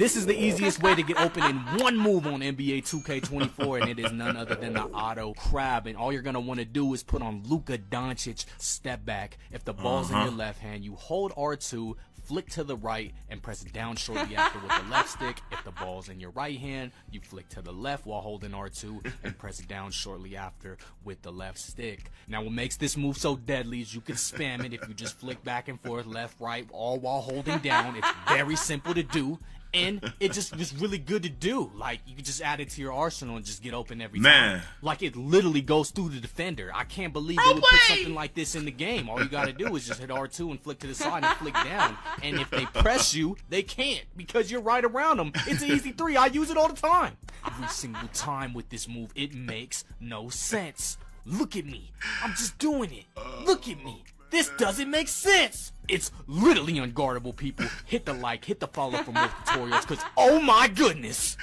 This is the easiest way to get open in one move on NBA 2K24, and it is none other than the auto CRAB. And all you're going to want to do is put on Luka Doncic step back. If the ball's in your left hand, you hold R2, flick to the right, and press down shortly after with the left stick. If the ball's in your right hand, you flick to the left while holding R2 and press down shortly after with the left stick. Now, what makes this move so deadly is you can spam it if you just flick back and forth, left, right, all while holding down. It's very simple to do. And it just was really good to do. Like, you could just add it to your arsenal and just get open every time. Like, it literally goes through the defender. I can't believe they would put something like this in the game. All you got to do is just hit R2 and flick to the side and flick down. And if they press you, they can't because you're right around them. It's an easy three. I use it all the time. Every single time with this move, it makes no sense. Look at me. I'm just doing it. Look at me. This doesn't make sense. It's literally unguardable, people. Hit the like, hit the follow for more tutorials, because oh my goodness.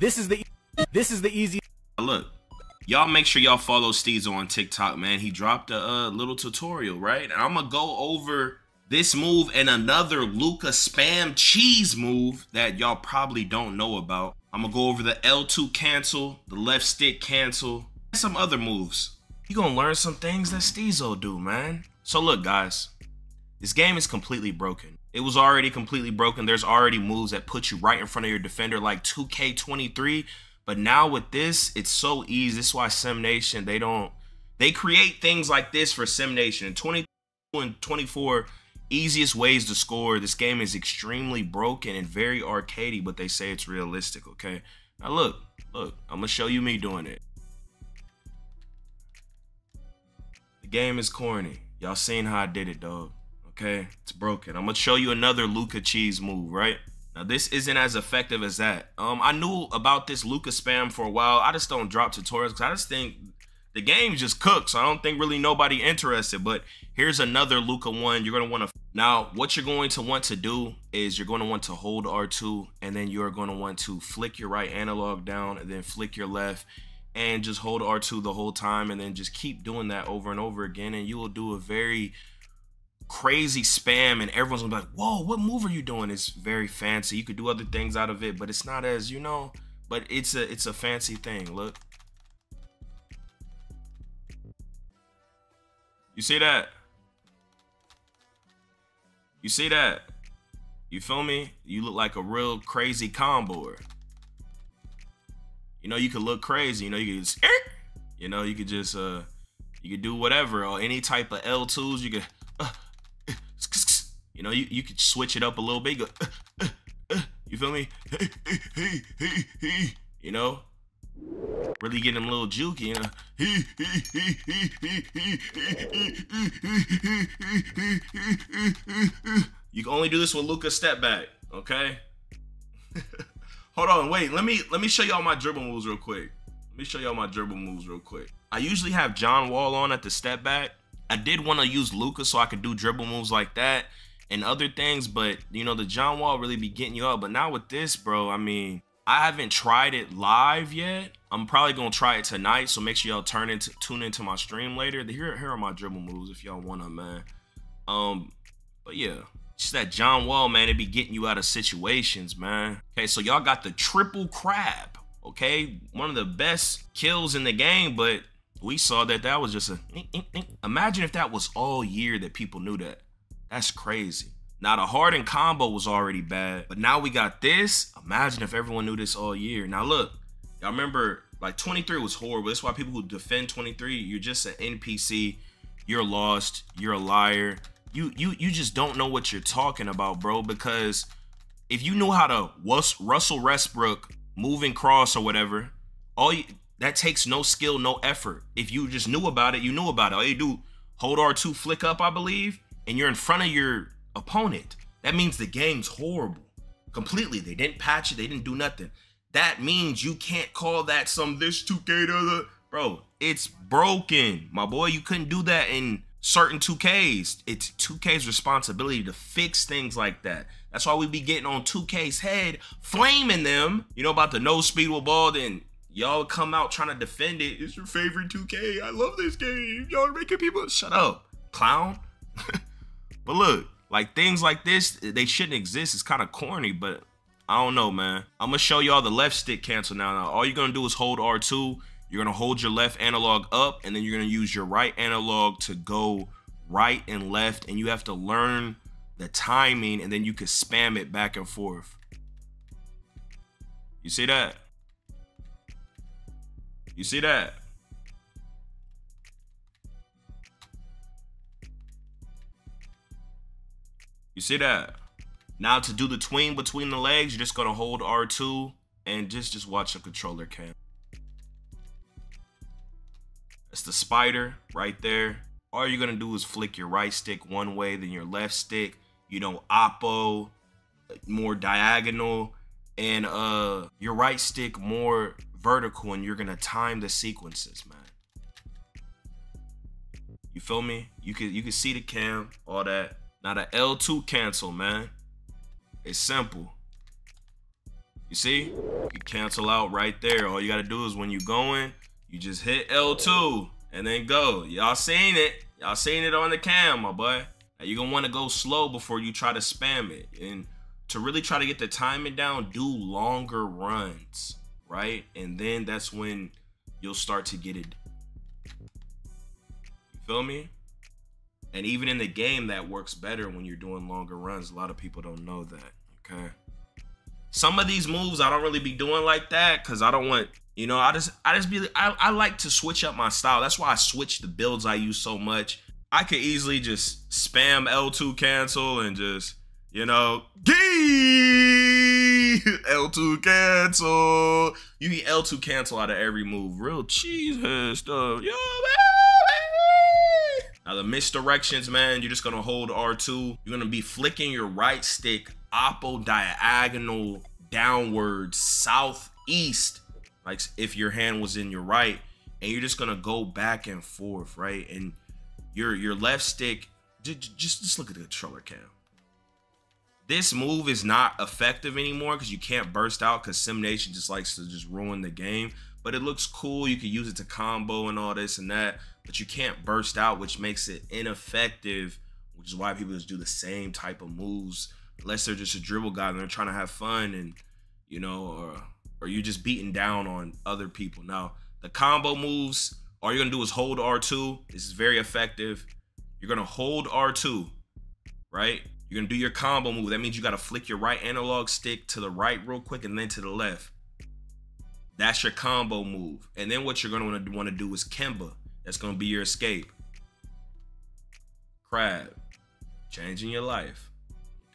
This is the easy. Look, y'all make sure y'all follow Steezo on TikTok, man. He dropped a little tutorial, right? And I'm going to go over this move and another Luka spam cheese move that y'all probably don't know about. I'm going to go over the L2 cancel, the left stick cancel, and some other moves. You're going to learn some things that Steezo do, man. So look, guys, this game is completely broken. It was already completely broken. There's already moves that put you right in front of your defender like 2K23. But now with this, it's so easy. This is why Semination, they create things like this for Semination. And 22 and 24, easiest ways to score. This game is extremely broken and very arcadey, but they say it's realistic, okay? Now look, I'm gonna show you me doing it. The game is corny. Y'all seen how I did it, dog. Okay, it's broken. I'm gonna show you another Luka cheese move, right? Now this isn't as effective as that. I knew about this Luka spam for a while. I just don't drop tutorials because I just think the game just cooks. I don't think really nobody interested. But here's another Luka one. You're gonna want to now. What you're going to want to do is you're going to want to hold R2, and then you're going to want to flick your right analog down, and then flick your left. And just hold R2 the whole time, and then just keep doing that over and over again, and you will do a very crazy spam, and everyone's gonna be like, whoa, what move are you doing? It's very fancy. You could do other things out of it, but it's not as, you know, but it's a fancy thing. Look, you see that? You see that? You feel me? You look like a real crazy comboer. You know, you could look crazy, you know, you could just, you know, you could just, you could do whatever, or any type of L2s, you could, you know, you could switch it up a little bit, you go, you feel me? You know, really getting a little juky, you know. You can only do this with Luka step back, okay? Hold on, wait, let me show y'all my dribble moves real quick. I usually have John Wall on at the step back. I did want to use Luka so I could do dribble moves like that and other things, but you know, the John Wall really be getting you up. But now with this, bro, I mean, I haven't tried it live yet. I'm probably gonna try it tonight, so make sure y'all tune into my stream later. Here are my dribble moves if y'all wanna, man. But yeah. Just that John Wall, man, it be getting you out of situations, man. Okay, so y'all got the triple crab, okay? One of the best kills in the game, but we saw that that was just a... Imagine if that was all year that people knew that. That's crazy. Now, the Harden combo was already bad, but now we got this. Imagine if everyone knew this all year. Now, look, y'all remember, like, 23 was horrible. That's why people who defend 23, you're just an NPC. You're lost. You're a liar. You just don't know what you're talking about, bro, because if you knew how to Russell Westbrook moving cross or whatever, that takes no skill, no effort. If you just knew about it, you knew about it. All you do, hold R2, flick up, I believe, and you're in front of your opponent. That means the game's horrible. Completely. They didn't patch it. They didn't do nothing. That means you can't call that some this 2K, bro, it's broken. My boy, you couldn't do that in certain 2Ks. It's 2K's responsibility to fix things like that. That's why we be getting on 2K's head, flaming them, you know, about the no speed with ball. Then y'all come out trying to defend it. It's your favorite 2K. I love this game. Y'all making people shut up, clown. But look, like, things like this, they shouldn't exist. It's kind of corny, but I don't know, man. I'm gonna show y'all the left stick cancel now. All you're gonna do is hold R2. You're gonna hold your left analog up, and then you're gonna use your right analog to go right and left, and you have to learn the timing, and then you can spam it back and forth. You see that? You see that? You see that? Now to do the tween between the legs, you're just gonna hold R2 and just watch the controller cam. That's the spider right there. All you're gonna do is flick your right stick one way, then your left stick, you know, oppo, more diagonal, and your right stick more vertical, and you're gonna time the sequences, man. You feel me? You can see the cam, all that. Now the L2 cancel, man. It's simple. You see? You cancel out right there. All you gotta do is when you going, you just hit L2 and then go. Y'all seen it. Y'all seen it on the cam, my boy. Now you're gonna wanna go slow before you try to spam it. And to really try to get the timing down, do longer runs, right? And then that's when you'll start to get it. You feel me? And even in the game, that works better when you're doing longer runs. A lot of people don't know that, okay? Some of these moves I don't really be doing like that because I don't want, you know, I like to switch up my style. That's why I switch the builds I use so much. I could easily just spam L2 cancel and just, you know, gee, L2 cancel. You get L2 cancel out of every move. Real cheesehead stuff, yo, man. Now the misdirections, man, you're just gonna hold R2. You're gonna be flicking your right stick, oppo diagonal, downwards, southeast, like if your hand was in your right, and you're just gonna go back and forth, right? And your left stick, just look at the controller cam. This move is not effective anymore because you can't burst out because Semination just likes to just ruin the game. But it looks cool. You can use it to combo and all this and that, but you can't burst out, which makes it ineffective, which is why people just do the same type of moves unless they're just a dribble guy and they're trying to have fun, and you know, or you're just beating down on other people. Now the combo moves, all you're gonna do is hold R2. This is very effective. You're gonna hold R2, right? You're gonna do your combo move. That means you gotta flick your right analog stick to the right real quick and then to the left. That's your combo move. And then what you're going to want to do is Kemba. That's going to be your escape. CRAB. Changing your life.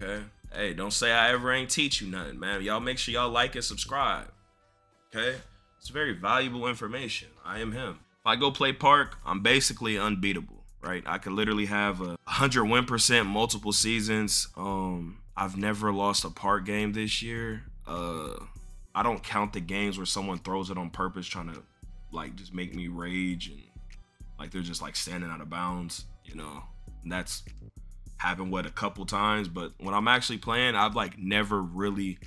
Okay? Hey, don't say I ever ain't teach you nothing, man. Y'all make sure y'all like and subscribe. Okay? It's very valuable information. I am him. If I go play Park, I'm basically unbeatable, right? I could literally have a 101% multiple seasons. I've never lost a Park game this year. I don't count the games where someone throws it on purpose trying to, like, just make me rage and, like, they're just, like, standing out of bounds, you know. And that's happened, what, a couple times. But when I'm actually playing, I've, like, never really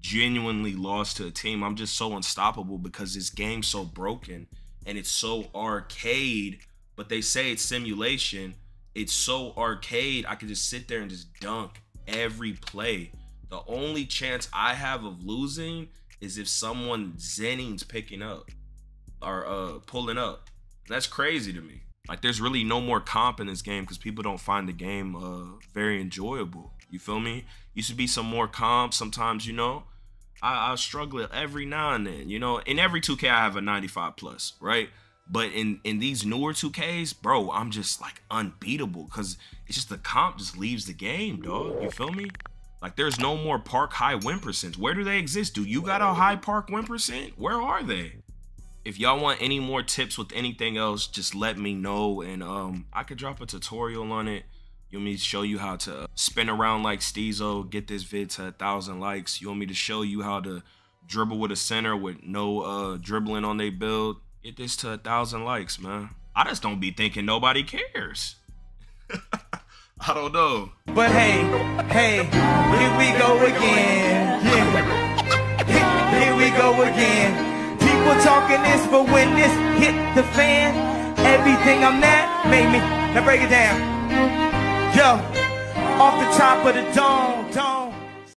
genuinely lost to a team. I'm just so unstoppable because this game's so broken and it's so arcade. But they say it's simulation. It's so arcade. I could just sit there and just dunk every play. The only chance I have of losing is if someone Zenning's picking up or pulling up. That's crazy to me. Like, there's really no more comp in this game because people don't find the game very enjoyable. You feel me? Used to be some more comp. Sometimes, you know, I struggle every now and then. You know, in every 2K I have a 95 plus, right? But in these newer 2Ks, bro, I'm just like unbeatable because it's just the comp just leaves the game, dog. You feel me? Like, there's no more Park high win percents. Where do they exist? Do you got a high Park win percent? Where are they? If y'all want any more tips with anything else, just let me know. And I could drop a tutorial on it. You want me to show you how to spin around like Steezo, get this vid to 1,000 likes? You want me to show you how to dribble with a center with no dribbling on their build? Get this to 1,000 likes, man. I just don't be thinking nobody cares. I don't know. But hey, here we go again. Yeah. Here we go again. People talking this, but when this hit the fan, everything I'm at made me. Now break it down. Yo, off the top of the dome.